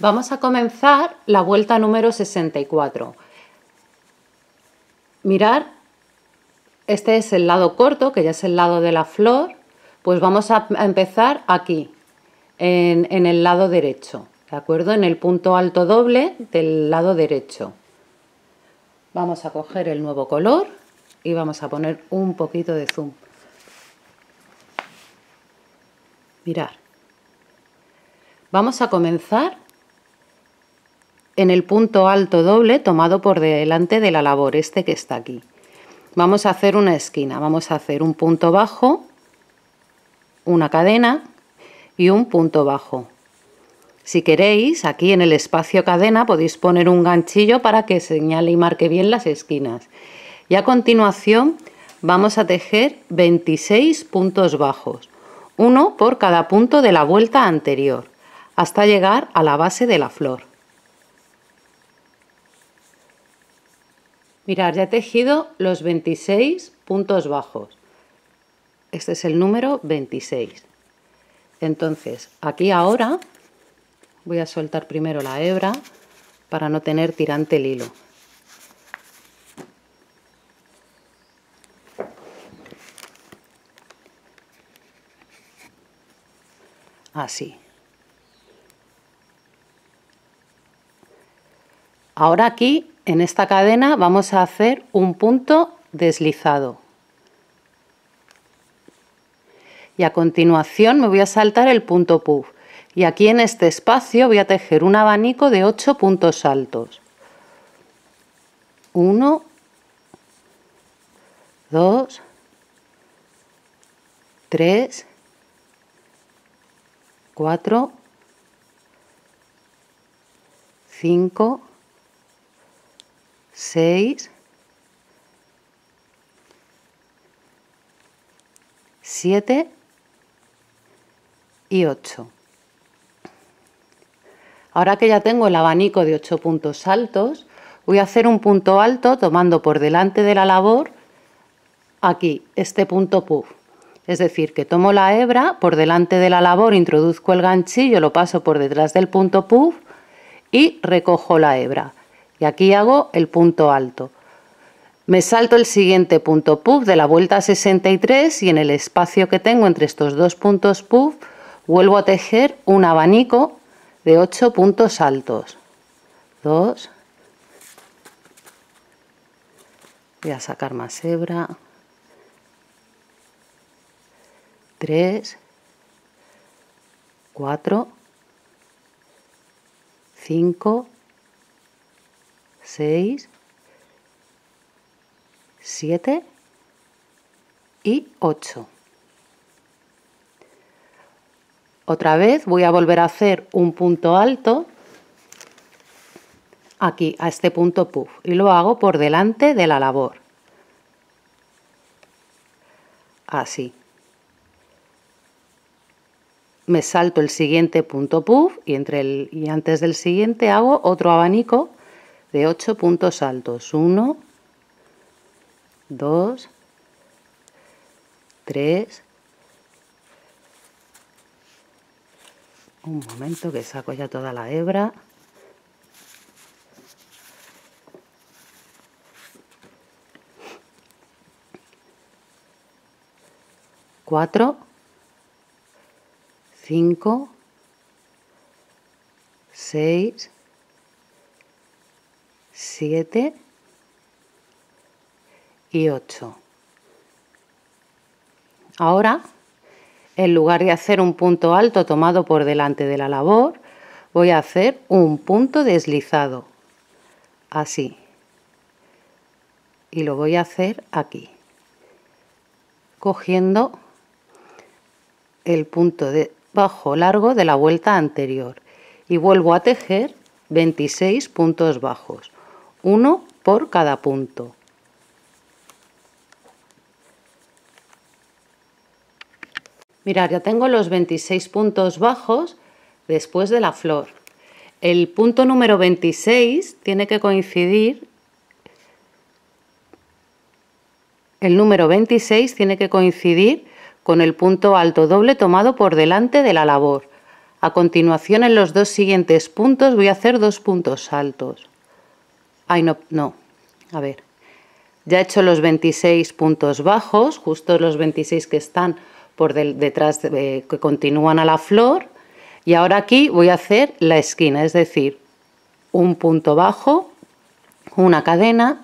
Vamos a comenzar la vuelta número 64. Mirad, este es el lado corto, que ya es el lado de la flor, pues vamos a empezar aquí, en el lado derecho, ¿de acuerdo? En el punto alto doble del lado derecho. Vamos a coger el nuevo color y vamos a poner un poquito de zoom. Mirad, vamos a comenzar en el punto alto doble tomado por delante de la labor, este que está aquí. Vamos a hacer una esquina, vamos a hacer un punto bajo, una cadena y un punto bajo. Si queréis, aquí en el espacio cadena podéis poner un ganchillo para que señale y marque bien las esquinas. Y a continuación vamos a tejer 26 puntos bajos, uno por cada punto de la vuelta anterior, hasta llegar a la base de la flor. Mirad, ya he tejido los 26 puntos bajos. Este es el número 26. Entonces, aquí ahora voy a soltar primero la hebra para no tener tirante el hilo. Así. Ahora aquí, en esta cadena, vamos a hacer un punto deslizado. Y a continuación me voy a saltar el punto puff. Y aquí en este espacio voy a tejer un abanico de 8 puntos altos. 1, 2, 3, 4, 5, 6, 7 y 8. Ahora que ya tengo el abanico de 8 puntos altos, voy a hacer un punto alto tomando por delante de la labor aquí, este punto puff. Es decir, que tomo la hebra por delante de la labor, introduzco el ganchillo, lo paso por detrás del punto puff y recojo la hebra. Y aquí hago el punto alto. Me salto el siguiente punto puff de la vuelta 63 y en el espacio que tengo entre estos dos puntos puff vuelvo a tejer un abanico de 8 puntos altos. 2. Voy a sacar más hebra. 3. 4. 5. 6, 7 y 8. Otra vez voy a volver a hacer un punto alto aquí, a este punto puff, y lo hago por delante de la labor. Así. Me salto el siguiente punto puff y, antes del siguiente hago otro abanico de 8 puntos altos, 1, 2, 3, un momento que saco ya toda la hebra, 4, 5, 6, 7 y 8. Ahora, en lugar de hacer un punto alto tomado por delante de la labor, voy a hacer un punto deslizado, así, y lo voy a hacer aquí, cogiendo el punto bajo largo de la vuelta anterior, y vuelvo a tejer 26 puntos bajos, uno por cada punto. Mirad, ya tengo los 26 puntos bajos después de la flor. El punto número 26 tiene que coincidir, el número 26 tiene que coincidir con el punto alto doble tomado por delante de la labor. A continuación, en los dos siguientes puntos voy a hacer dos puntos saltos. Ay, no, a ver. Ya he hecho los 26 puntos bajos, justo los 26 que están por detrás, que continúan a la flor. Y ahora aquí voy a hacer la esquina, es decir, un punto bajo, una cadena,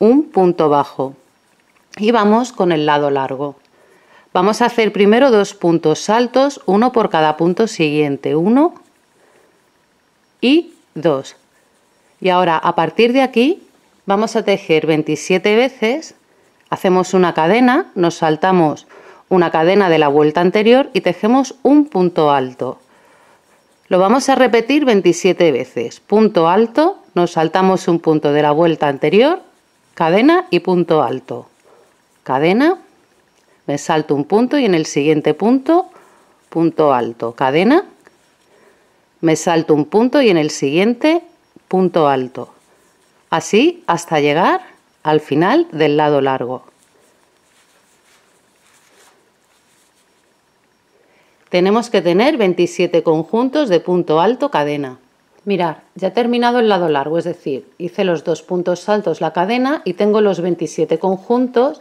un punto bajo. Y vamos con el lado largo. Vamos a hacer primero dos puntos saltos, uno por cada punto siguiente, uno y dos. Y ahora, a partir de aquí, vamos a tejer 27 veces, hacemos una cadena, nos saltamos una cadena de la vuelta anterior y tejemos un punto alto. Lo vamos a repetir 27 veces, punto alto, nos saltamos un punto de la vuelta anterior, cadena y punto alto, cadena, me salto un punto y en el siguiente punto, punto alto, cadena, me salto un punto y en el siguiente, punto alto, así hasta llegar al final del lado largo. Tenemos que tener 27 conjuntos de punto alto, cadena. Mirad, ya he terminado el lado largo, es decir, hice los dos puntos saltos, la cadena y tengo los 27 conjuntos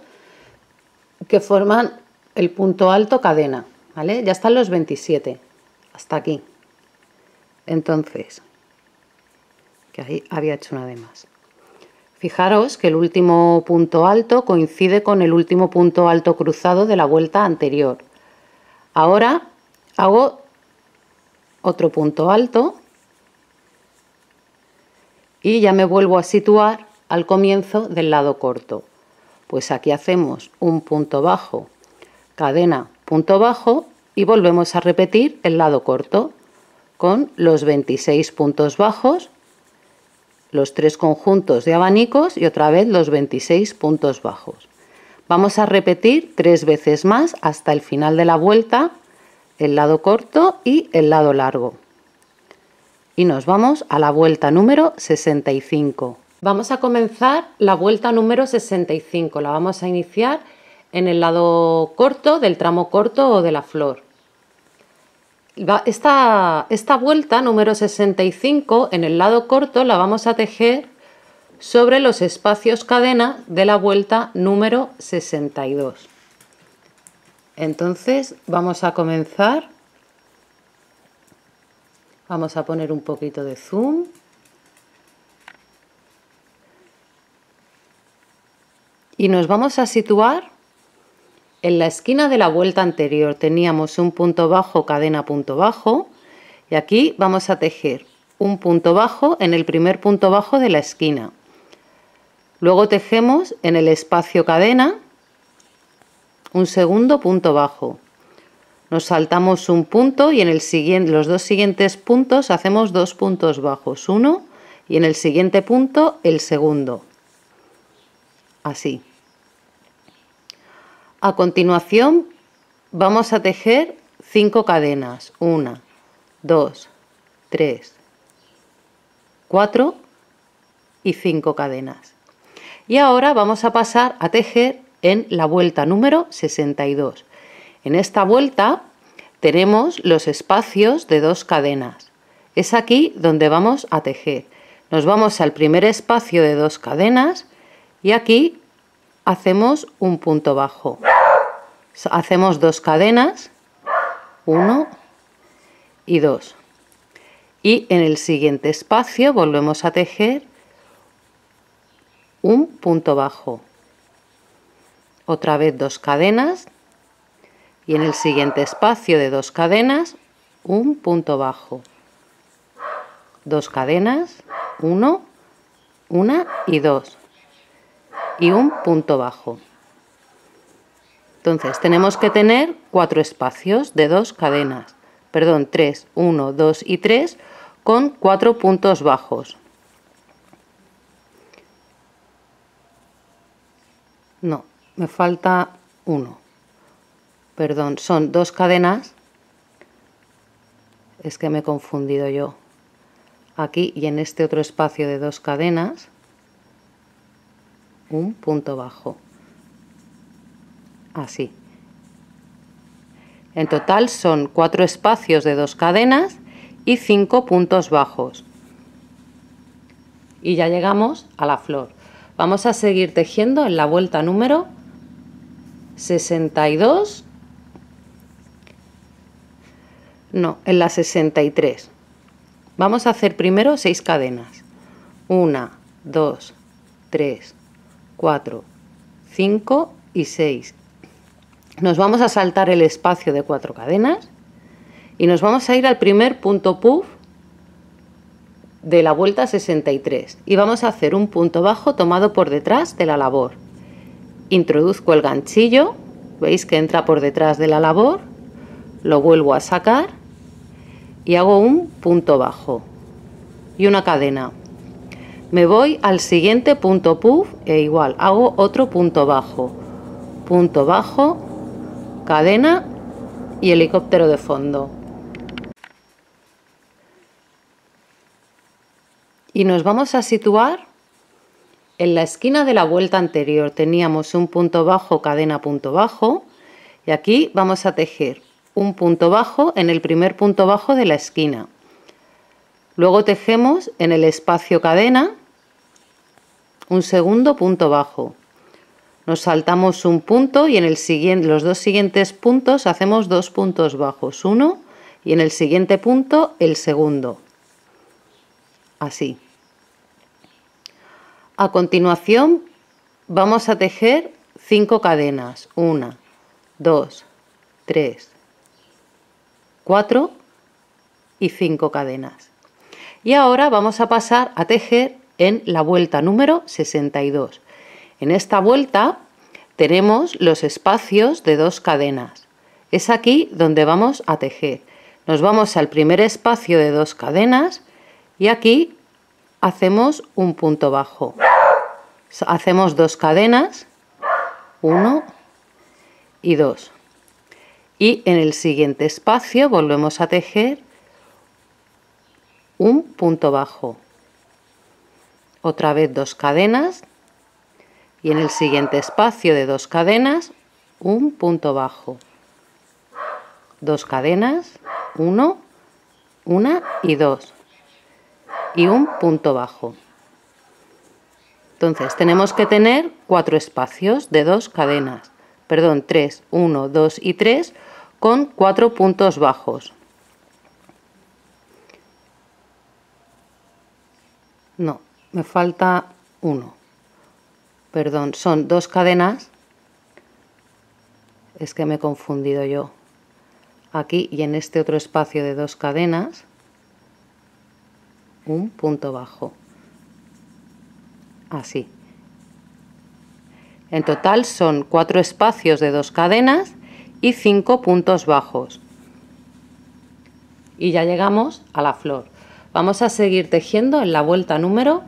que forman el punto alto, cadena, ¿vale? Ya están los 27, hasta aquí. Entonces, que ahí había hecho una de más. Fijaros que el último punto alto coincide con el último punto alto cruzado de la vuelta anterior. Ahora hago otro punto alto y ya me vuelvo a situar al comienzo del lado corto. Pues aquí hacemos un punto bajo, cadena, punto bajo y volvemos a repetir el lado corto con los 26 puntos bajos, los tres conjuntos de abanicos y otra vez los 26 puntos bajos. Vamos a repetir tres veces más hasta el final de la vuelta, el lado corto y el lado largo. Y nos vamos a la vuelta número 65. Vamos a comenzar la vuelta número 65. La vamos a iniciar en el lado corto, del tramo corto o de la flor. Esta vuelta número 65 en el lado corto la vamos a tejer sobre los espacios cadena de la vuelta número 62. Entonces vamos a comenzar, vamos a poner un poquito de zoom y nos vamos a situar en la esquina de la vuelta anterior. Teníamos un punto bajo, cadena, punto bajo y aquí vamos a tejer un punto bajo en el primer punto bajo de la esquina. Luego tejemos en el espacio cadena un segundo punto bajo. Nos saltamos un punto y en el siguiente, los dos siguientes puntos hacemos dos puntos bajos. Uno y en el siguiente punto el segundo. Así. A continuación vamos a tejer 5 cadenas. 1, 2, 3, 4 y 5 cadenas. Y ahora vamos a pasar a tejer en la vuelta número 62. En esta vuelta tenemos los espacios de dos cadenas. Es aquí donde vamos a tejer. Nos vamos al primer espacio de dos cadenas y aquí hacemos un punto bajo. Hacemos dos cadenas, 1 y 2. Y en el siguiente espacio volvemos a tejer un punto bajo, otra vez dos cadenas y en el siguiente espacio de dos cadenas un punto bajo, dos cadenas, 1, 1 y 2 y un punto bajo. Entonces tenemos que tener 4 espacios de dos cadenas, perdón, 3, 1, 2 y 3 con 4 puntos bajos. No, me falta uno. Perdón, son dos cadenas. Es que me he confundido yo. Aquí y en este otro espacio de dos cadenas, un punto bajo. Así. En total son 4 espacios de 2 cadenas y 5 puntos bajos. Y ya llegamos a la flor. Vamos a seguir tejiendo en la vuelta número 62. No, en la 63. Vamos a hacer primero 6 cadenas. 1, 2, 3, 4, 5 y 6. Nos vamos a saltar el espacio de 4 cadenas y nos vamos a ir al primer punto puff de la vuelta 63 y vamos a hacer un punto bajo tomado por detrás de la labor. Introduzco el ganchillo, veis que entra por detrás de la labor, lo vuelvo a sacar y hago un punto bajo y una cadena. Me voy al siguiente punto puff e igual hago otro punto bajo, cadena y helicóptero de fondo. Y nos vamos a situar en la esquina de la vuelta anterior. Teníamos un punto bajo, cadena, punto bajo y aquí vamos a tejer un punto bajo en el primer punto bajo de la esquina. Luego tejemos en el espacio cadena un segundo punto bajo. Nos saltamos un punto y en el siguiente, los dos siguientes puntos hacemos 2 puntos bajos. Uno y en el siguiente punto el segundo. Así. A continuación vamos a tejer 5 cadenas. 1, 2, 3... 4 y 5 cadenas. Y ahora vamos a pasar a tejer en la vuelta número 62. En esta vuelta tenemos los espacios de 2 cadenas. Es aquí donde vamos a tejer. Nos vamos al primer espacio de 2 cadenas y aquí hacemos un punto bajo. Hacemos 2 cadenas, 1 y 2. Y en el siguiente espacio volvemos a tejer un punto bajo, otra vez 2 cadenas y en el siguiente espacio de 2 cadenas un punto bajo, 2 cadenas, 1, 1 y 2 y un punto bajo. Entonces tenemos que tener 4 espacios de 2 cadenas, perdón, 3, 1, 2 y 3 con 4 puntos bajos. No, me falta uno. Perdón, son 2 cadenas. Es que me he confundido yo. Aquí y en este otro espacio de 2 cadenas, un punto bajo. Así. En total son 4 espacios de 2 cadenas y 5 puntos bajos. Y ya llegamos a la flor. Vamos a seguir tejiendo en la vuelta número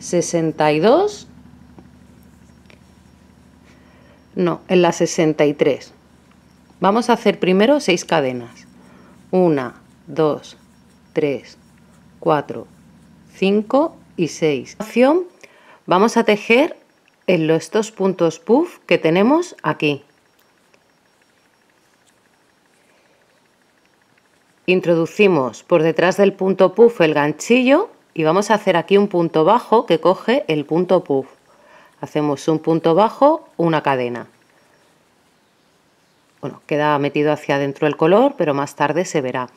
62. No, en la 63. Vamos a hacer primero 6 cadenas. 1, 2, 3, 4, 5 y 6. Vamos a tejer en estos puntos puff que tenemos aquí. Introducimos por detrás del punto puff el ganchillo y vamos a hacer aquí un punto bajo que coge el punto puff. Hacemos un punto bajo, una cadena. Bueno, queda metido hacia adentro el color, pero más tarde se verá.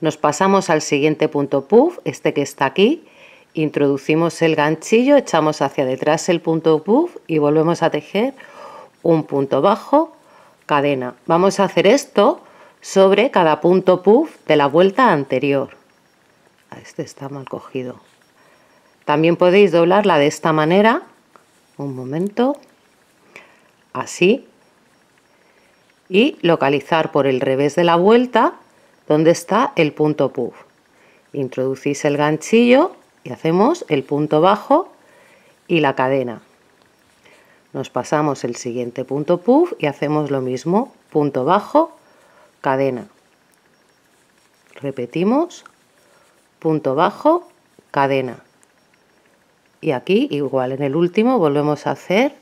Nos pasamos al siguiente punto puff, este que está aquí. Introducimos el ganchillo, echamos hacia detrás el punto puff y volvemos a tejer un punto bajo, cadena. Vamos a hacer esto sobre cada punto puff de la vuelta anterior. Este está mal cogido. También podéis doblarla de esta manera, un momento, así, y localizar por el revés de la vuelta donde está el punto puff. Introducís el ganchillo y hacemos el punto bajo y la cadena. Nos pasamos el siguiente punto puff y hacemos lo mismo, punto bajo, cadena. Repetimos, punto bajo, cadena. Y aquí igual en el último volvemos a hacer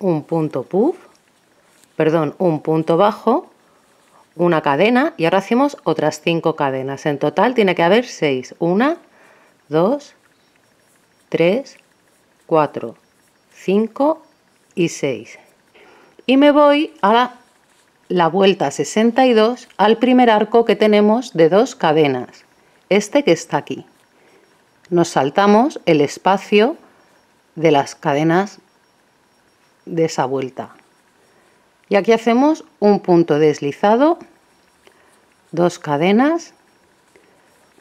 un punto puff, un punto bajo, una cadena y ahora hacemos otras 5 cadenas. En total tiene que haber 6. 1, 2, 3, 4, 5 y 6. Y me voy a la vuelta 62 al primer arco que tenemos de 2 cadenas. Este que está aquí. Nos saltamos el espacio de las cadenas de esa vuelta. Y aquí hacemos un punto deslizado, 2 cadenas,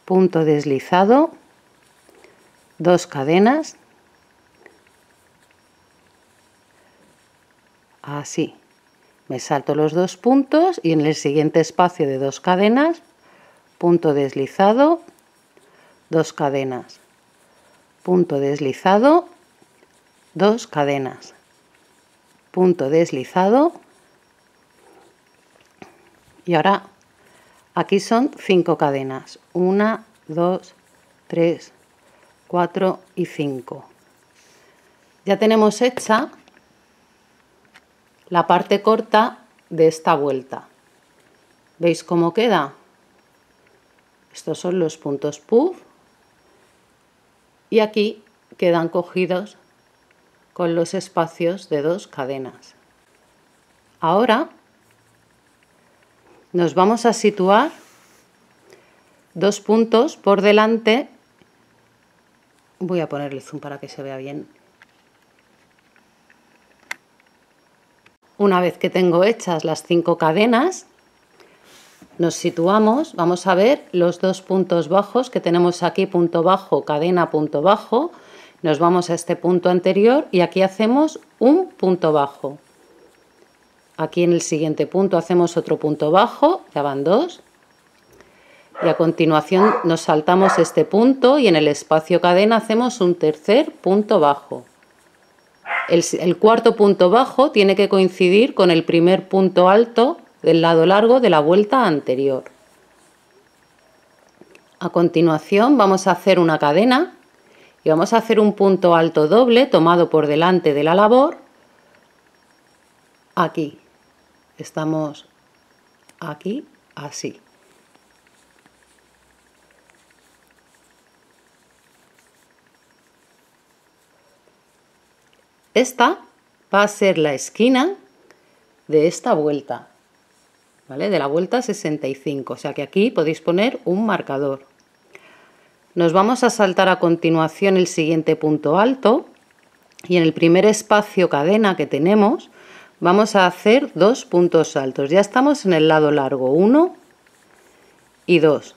punto deslizado, 2 cadenas, así. Me salto los 2 puntos y en el siguiente espacio de 2 cadenas, punto deslizado, 2 cadenas, punto deslizado, 2 cadenas, punto deslizado. Y ahora aquí son 5 cadenas, 1, 2, 3, 4 y 5. Ya tenemos hecha la parte corta de esta vuelta. ¿Veis cómo queda? Estos son los puntos puff y aquí quedan cogidos con los espacios de 2 cadenas. Ahora nos vamos a situar 2 puntos por delante. Voy a ponerle zoom para que se vea bien. Una vez que tengo hechas las 5 cadenas, nos situamos, vamos a ver los 2 puntos bajos que tenemos aquí, punto bajo, cadena, punto bajo. Nos vamos a este punto anterior y aquí hacemos un punto bajo. Aquí en el siguiente punto hacemos otro punto bajo, ya van 2. Y a continuación nos saltamos este punto y en el espacio cadena hacemos un tercer punto bajo. El cuarto punto bajo tiene que coincidir con el primer punto alto del lado largo de la vuelta anterior. A continuación vamos a hacer una cadena y vamos a hacer un punto alto doble tomado por delante de la labor. Aquí. Estamos aquí, así. Esta va a ser la esquina de esta vuelta, ¿vale? De la vuelta 65, o sea que aquí podéis poner un marcador. Nos vamos a saltar a continuación el siguiente punto alto y en el primer espacio cadena que tenemos vamos a hacer 2 puntos altos. Ya estamos en el lado largo, 1 y 2.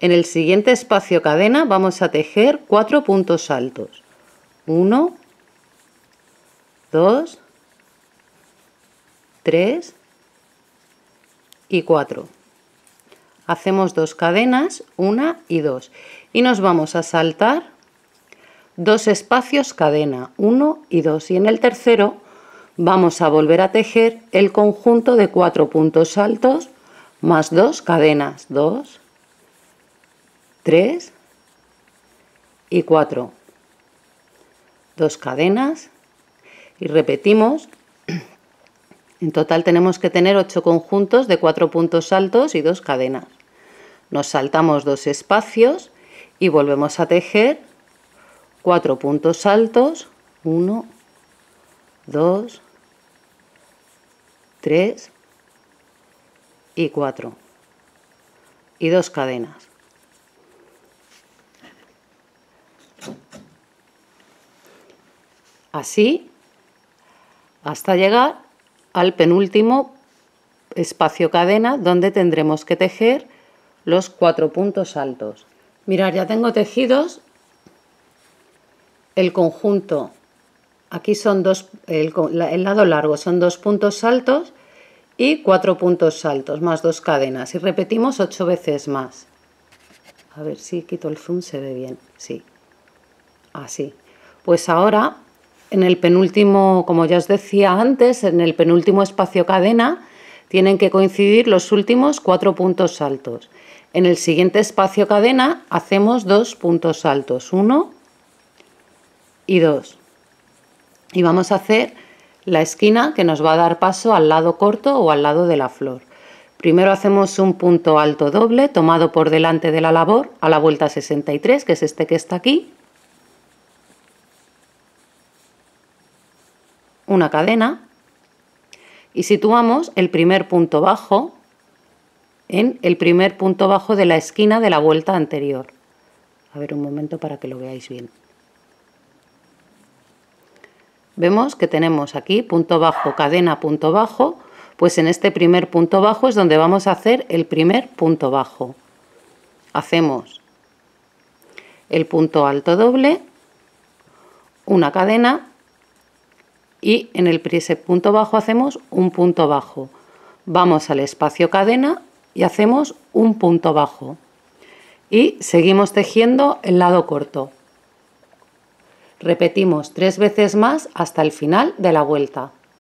En el siguiente espacio cadena vamos a tejer 4 puntos altos. 1, 2, 3 y 4. Hacemos 2 cadenas, 1 y 2. Y nos vamos a saltar 2 espacios cadena, 1 y 2. Y en el tercero vamos a volver a tejer el conjunto de 4 puntos altos más 2 cadenas, 2, 3 y 4, 2 cadenas y repetimos. En total tenemos que tener 8 conjuntos de 4 puntos altos y 2 cadenas. Nos saltamos 2 espacios y volvemos a tejer 4 puntos altos, 1, 2, 3 y 4 y 2 cadenas. Así hasta llegar al penúltimo espacio cadena donde tendremos que tejer los 4 puntos altos. Mirad, ya tengo tejidos el conjunto. Aquí son el lado largo son 2 puntos altos y 4 puntos altos más 2 cadenas y repetimos 8 veces más. A ver si quito el zoom, se ve bien, sí, así. Pues ahora en el penúltimo, como ya os decía antes, en el penúltimo espacio cadena tienen que coincidir los últimos 4 puntos altos. En el siguiente espacio cadena hacemos 2 puntos altos, 1 y 2. Y vamos a hacer la esquina que nos va a dar paso al lado corto o al lado de la flor. Primero hacemos un punto alto doble tomado por delante de la labor a la vuelta 63, que es este que está aquí. Una cadena y situamos el primer punto bajo en el primer punto bajo de la esquina de la vuelta anterior. A ver un momento para que lo veáis bien. Vemos que tenemos aquí punto bajo, cadena, punto bajo, pues en este primer punto bajo es donde vamos a hacer el primer punto bajo. Hacemos el punto alto doble, una cadena y en ese punto bajo hacemos un punto bajo. Vamos al espacio cadena y hacemos un punto bajo. Y seguimos tejiendo el lado corto. Repetimos 3 veces más hasta el final de la vuelta.